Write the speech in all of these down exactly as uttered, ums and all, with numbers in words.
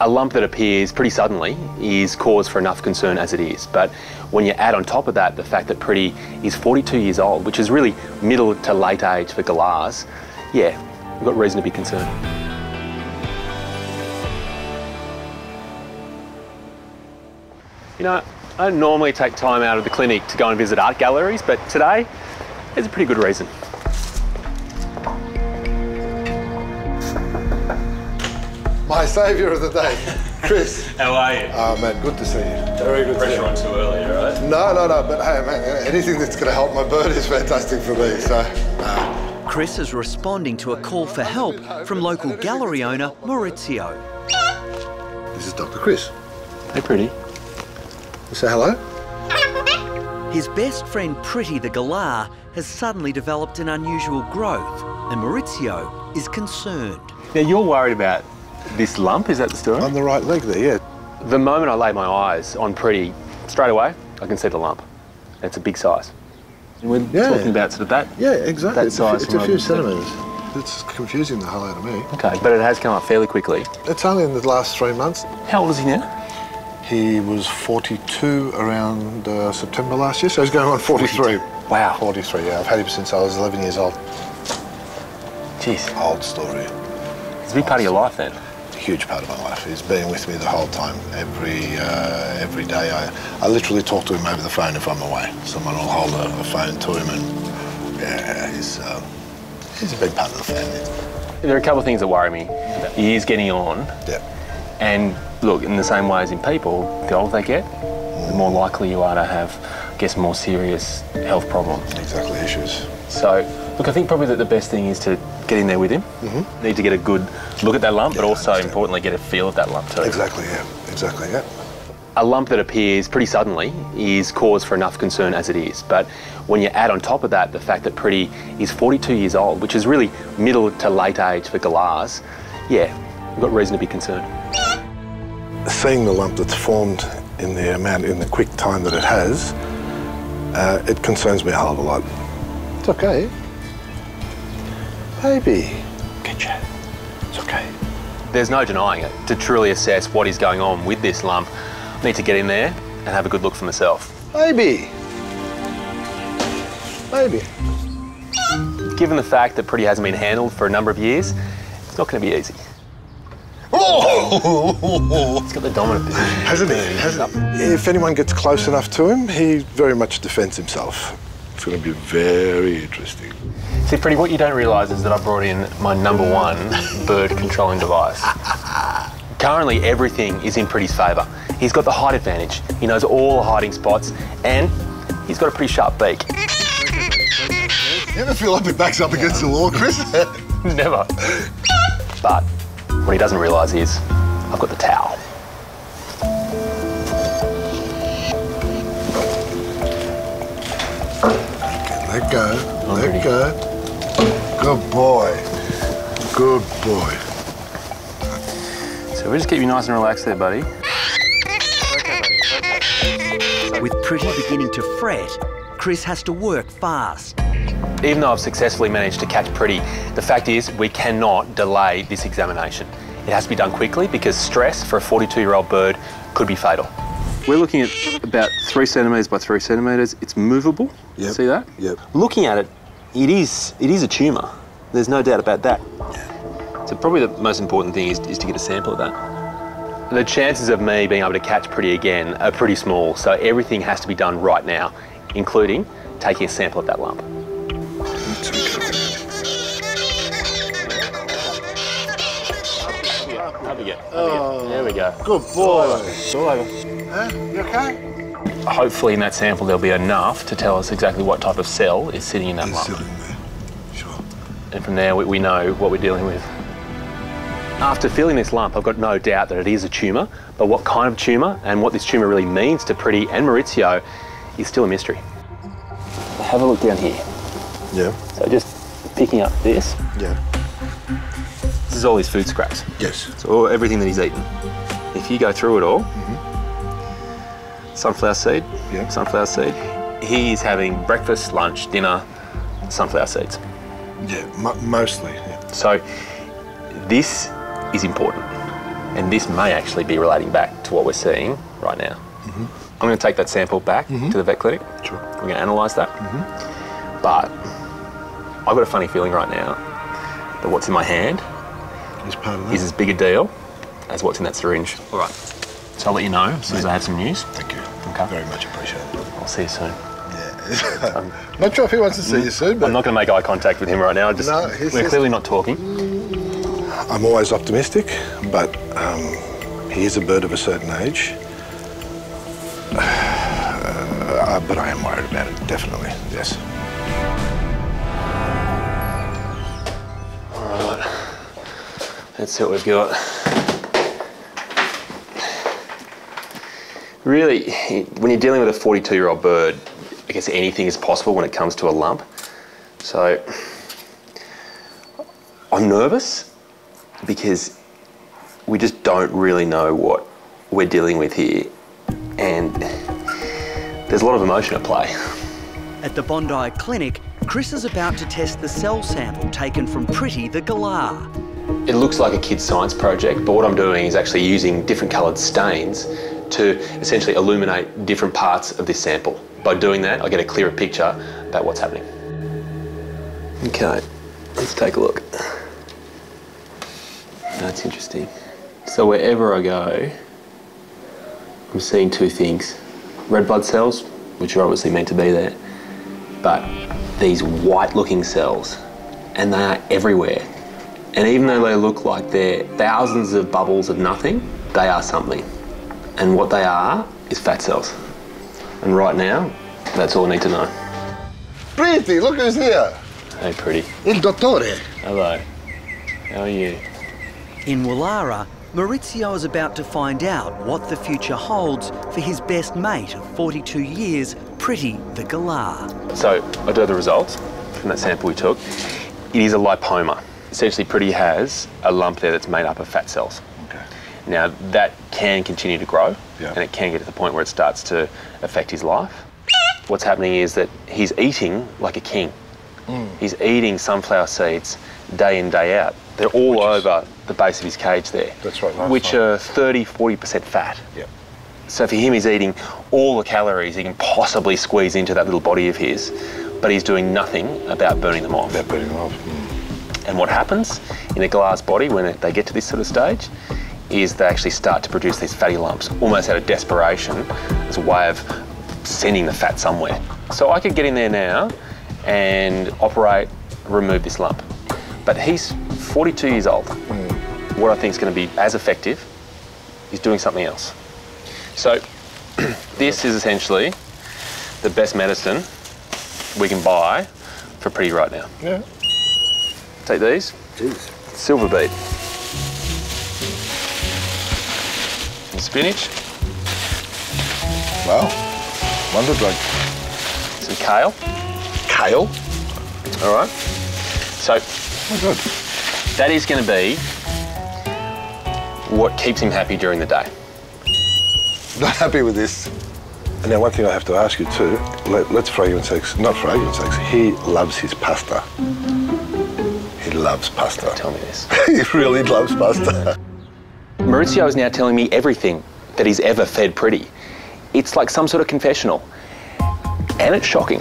a lump that appears pretty suddenly is cause for enough concern as it is, but when you add on top of that the fact that Pretty is forty-two years old, which is really middle to late age for Galahs, yeah, we've got reason to be concerned. You know, I don't normally take time out of the clinic to go and visit art galleries, but today there's a pretty good reason. My saviour of the day, Chris. How are you? Oh man, good to see you. Very good Pressure to see you. On too early, right? No, no, no, but hey man, anything that's going to help my bird is fantastic for me, so... Uh. Chris is responding to a call for help from local gallery owner Maurizio. This is Dr Chris. Hey Pretty. Say hello. His best friend Pretty the Galah has suddenly developed an unusual growth and Maurizio is concerned. Now you're worried about this lump, is that the story? On the right leg there, yeah. The moment I lay my eyes on Pretty, straight away, I can see the lump. It's a big size. And we're yeah. talking about sort of that Yeah, exactly. That it's size a, it's a few centimetres. It's confusing the hell out of me. Okay, but it has come up fairly quickly. It's only in the last three months. How old is he now? He was forty-two around uh, September last year, so he's going on forty-three. Wow. forty-three, yeah. I've had him since I was eleven years old. Jeez. Old story. It's a big part of your life then. Huge part of my life. He's been with me the whole time. Every uh, every day, I, I literally talk to him over the phone if I'm away. Someone will hold a, a phone to him, and yeah, he's uh, he's a big part of the family. There are a couple of things that worry me. He is getting on. Yeah. And look, in the same way as in people, the older they get, mm. the more likely you are to have, I guess, more serious health problems. Exactly, issues. So, look, I think probably that the best thing is to get in there with him. Mm-hmm. Need to get a good look at that lump, yeah, but also, importantly, get a feel of that lump too. Exactly, yeah. Exactly, yeah. A lump that appears pretty suddenly is cause for enough concern as it is, but when you add on top of that the fact that Pretty is forty-two years old, which is really middle to late age for Galahs, yeah, we've got reason to be concerned. Seeing the lump that's formed in the amount, in the quick time that it has, uh, it concerns me a hell of a lot. It's okay. Baby. Good chat. It's okay. There's no denying it. To truly assess what is going on with this lump, I need to get in there and have a good look for myself. Baby. Baby. Given the fact that Pretty hasn't been handled for a number of years, it's not going to be easy. Oh! It's got the dominant position. Hasn't he? Hasn't he? If anyone gets close enough to him, he very much defends himself. It's going to be very interesting. See, Pretty, what you don't realise is that I brought in my number one bird controlling device. Currently, everything is in Pretty's favour. He's got the height advantage. He knows all the hiding spots, and he's got a pretty sharp beak. You ever feel like your back's up against the wall, Chris? Never. But what he doesn't realise is, I've got the towel. Okay, let go, Not let pretty. go. Good boy, good boy. So we'll just keep you nice and relaxed there, buddy. With Pretty beginning to fret, Chris has to work fast. Even though I've successfully managed to catch Pretty, the fact is we cannot delay this examination. It has to be done quickly because stress for a forty-two-year-old bird could be fatal. We're looking at about three centimetres by three centimetres. It's movable. Yep. See that? Yep. Looking at it, it is it is a tumour. There's no doubt about that. Yeah. So probably the most important thing is, is to get a sample of that. The chances of me being able to catch Pretty again are pretty small, so everything has to be done right now, including taking a sample of that lump. Oh, there we go. Good boy. It's all over. Huh? You okay? Hopefully in that sample there'll be enough to tell us exactly what type of cell is sitting in that lump. It's sitting there. Sure. And from there we, we know what we're dealing with. After feeling this lump, I've got no doubt that it is a tumour, but what kind of tumour and what this tumour really means to Pretty and Maurizio is still a mystery. Have a look down here. Yeah. So just picking up this. Yeah. This is all his food scraps. Yes. It's all everything that he's eaten. If you go through it all, mm-hmm. sunflower seed, yeah. sunflower seed. He is having breakfast, lunch, dinner, sunflower seeds. Yeah, mo mostly. Yeah. So this is important. And this may actually be relating back to what we're seeing right now. Mm-hmm. I'm going to take that sample back mm-hmm. to the vet clinic. Sure. We're going to analyse that. Mm-hmm. But I've got a funny feeling right now that what's in my hand is, part of that. is as big a deal as what's in that syringe. All right. So I'll let you know as soon as I have some news. Thank you. Okay. Very much appreciated. I'll see you soon. Yeah. I'm not sure if he wants to see you soon, but... I'm not going to make eye contact with him right now. Just, no, he's, we're he's... clearly not talking. I'm always optimistic, but um, he is a bird of a certain age. Uh, but I am worried about it, definitely, yes. All right. Let's see what we've got. Really, when you're dealing with a forty-two-year-old bird, I guess anything is possible when it comes to a lump. So, I'm nervous because we just don't really know what we're dealing with here. And there's a lot of emotion at play. At the Bondi Clinic, Chris is about to test the cell sample taken from Pretty the Galah. It looks like a kid's science project, but what I'm doing is actually using different coloured stains to essentially illuminate different parts of this sample. By doing that, I get a clearer picture about what's happening. Okay, let's take a look. That's interesting. So wherever I go, I'm seeing two things. Red blood cells, which are obviously meant to be there, but these white-looking cells, and they are everywhere. And even though they look like they're thousands of bubbles of nothing, they are something. And what they are is fat cells. And right now, that's all I need to know. Pretty, look who's here. Hey, Pretty. Il dottore. Hello. How are you? In Woollahra, Maurizio is about to find out what the future holds for his best mate of forty-two years, Pretty the Galah. So I do have the results from that sample we took. It is a lipoma. Essentially, Pretty has a lump there that's made up of fat cells. Now, that can continue to grow, yeah. and it can get to the point where it starts to affect his life. What's happening is that he's eating like a king. Mm. He's eating sunflower seeds day in, day out. They're all which over is... the base of his cage there, that's right, nice which nice. are thirty, forty percent fat. Yeah. So for him, he's eating all the calories he can possibly squeeze into that little body of his, but he's doing nothing about burning them off. About burning them off. Mm. And what happens in a glass body when they get to this sort of stage is they actually start to produce these fatty lumps, almost out of desperation, as a way of sending the fat somewhere. So I could get in there now and operate, remove this lump. But he's forty-two years old. Mm. What I think is going to be as effective is doing something else. So this is essentially the best medicine we can buy for Pretty right now. Yeah. Take these. Jeez. Silver beet. Spinach. Wow, wonder drug. Some kale. Kale? All right. So, oh, good. That is going to be what keeps him happy during the day. Not happy with this. And now, one thing I have to ask you too, let, let's for argument's sake, not for argument's sake, he loves his pasta. He loves pasta. Tell me this. He really loves pasta. Maurizio is now telling me everything that he's ever fed Pretty. It's like some sort of confessional. And it's shocking.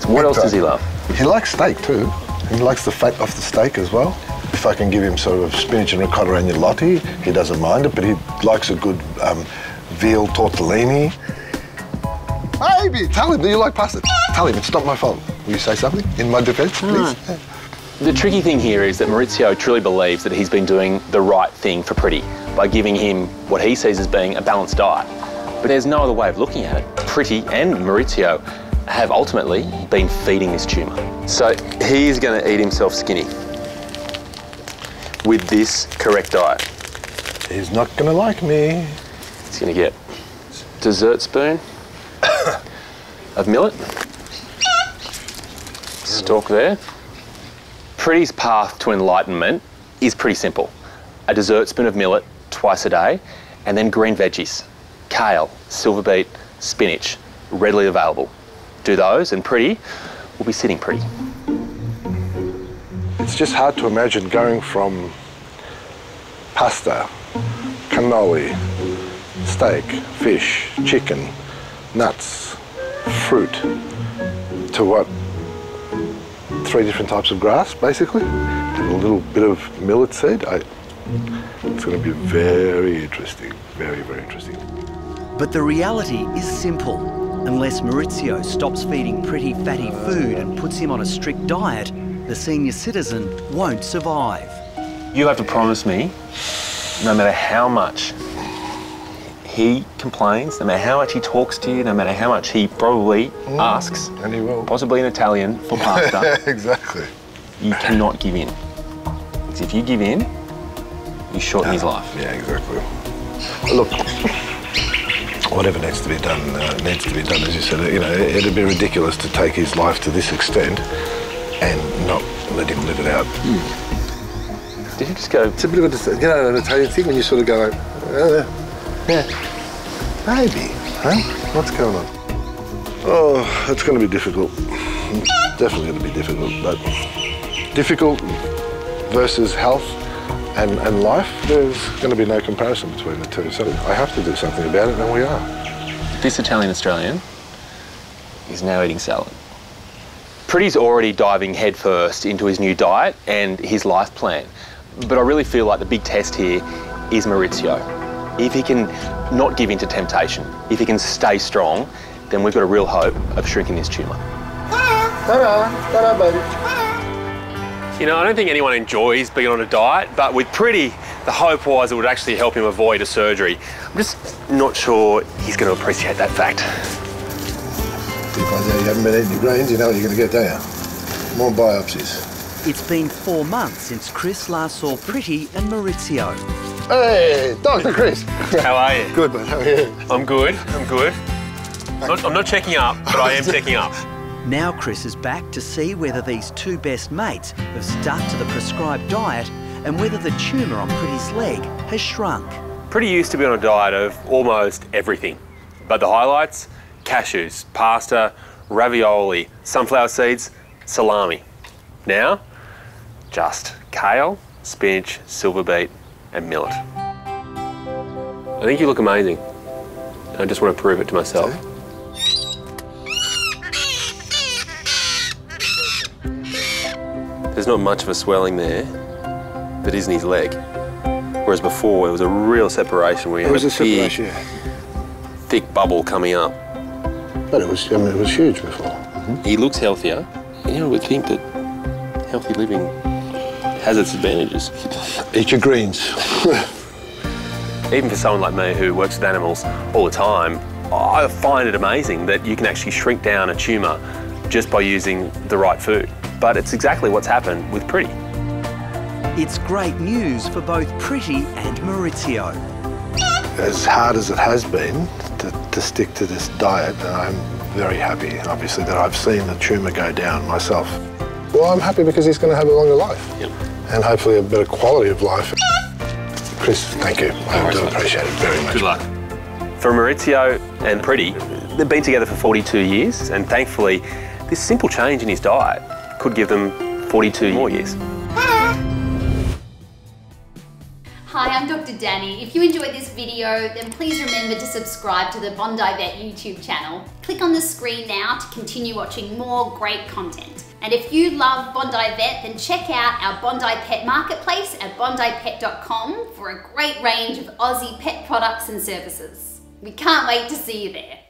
So what else does he love? He likes steak too. He likes the fat off the steak as well. If I can give him sort of spinach and ricotta agnolotti, he doesn't mind it, but he likes a good um, veal tortellini. Baby, tell him that you like pasta. Tell him, it's not my fault. Will you say something in my defense, please? Mm. The tricky thing here is that Maurizio truly believes that he's been doing the right thing for Pretty by giving him what he sees as being a balanced diet. But there's no other way of looking at it. Pretty and Maurizio have ultimately been feeding this tumour. So he's going to eat himself skinny with this correct diet. He's not going to like me. He's going to get a dessert spoon of millet, stalk there. Pretty's path to enlightenment is pretty simple. A dessert spoon of millet twice a day, and then green veggies, kale, silver beet, spinach, readily available. Do those and Pretty will be sitting pretty. It's just hard to imagine going from pasta cannoli, steak, fish, chicken, nuts, fruit, to what? Three different types of grass, basically, and a little bit of millet seed. I, it's going to be very interesting, very, very interesting. But the reality is simple. Unless Maurizio stops feeding pretty fatty food and puts him on a strict diet, the senior citizen won't survive. You have to promise me, no matter how much he complains, no matter how much he talks to you, no matter how much he probably mm, asks, and he will, possibly in Italian, for pasta. Exactly. You cannot give in. Because if you give in, you shorten no. his life. Yeah, exactly. Look, whatever needs to be done uh, needs to be done, as you said. You know, it'd be ridiculous to take his life to this extent and not let him live it out. Mm. Did you just go? It's a bit of a, you know, an Italian thing when you sort of go, like, uh, yeah, maybe, huh? What's going on? Oh, it's going to be difficult. It's definitely going to be difficult, but difficult versus health and, and life, there's going to be no comparison between the two. So I have to do something about it, and we are. This Italian Australian is now eating salad. Pretty's already diving headfirst into his new diet and his life plan. But I really feel like the big test here is Maurizio. If he can not give in to temptation, if he can stay strong, then we've got a real hope of shrinking this tumour. Ta-da, ta-da, baby. You know, I don't think anyone enjoys being on a diet, but with Pretty, the hope was it would actually help him avoid a surgery. I'm just not sure he's going to appreciate that fact. Because you haven't been eating your greens, you know what you're going to get, don't you? More biopsies. It's been four months since Chris last saw Pretty and Maurizio. Hey, Doctor Chris. How are you? Good, mate. How are you? I'm good. I'm good. Not, I'm not checking up, but I am checking up. Now Chris is back to see whether these two best mates have stuck to the prescribed diet and whether the tumour on Pretty's leg has shrunk. Pretty used to be on a diet of almost everything. But the highlights? Cashews, pasta, ravioli, sunflower seeds, salami. Now, just kale, spinach, silver beet, and millet. I think you look amazing. I just want to prove it to myself. There's not much of a swelling there that isn't his leg. Whereas before, it was a real separation where you had a big, thick bubble coming up. But it was, I mean, it was huge before. Mm-hmm. He looks healthier. You know, I would think that healthy living has its advantages. Eat your greens. Even for someone like me who works with animals all the time, I find it amazing that you can actually shrink down a tumour just by using the right food. But it's exactly what's happened with Pretty. It's great news for both Pretty and Maurizio. As hard as it has been to, to stick to this diet, I'm very happy, obviously, that I've seen the tumour go down myself. Well, I'm happy because he's going to have a longer life. Yep. And hopefully a better quality of life. Chris, thank you. I do appreciate it very much. Good luck. For Maurizio and Pretty, they've been together for forty-two years, and thankfully, this simple change in his diet could give them forty-two more years. Hi, I'm Doctor Danny. If you enjoyed this video, then please remember to subscribe to the Bondi Vet YouTube channel. Click on the screen now to continue watching more great content. And if you love Bondi Vet, then check out our Bondi Pet Marketplace at bondi pet dot com for a great range of Aussie pet products and services. We can't wait to see you there.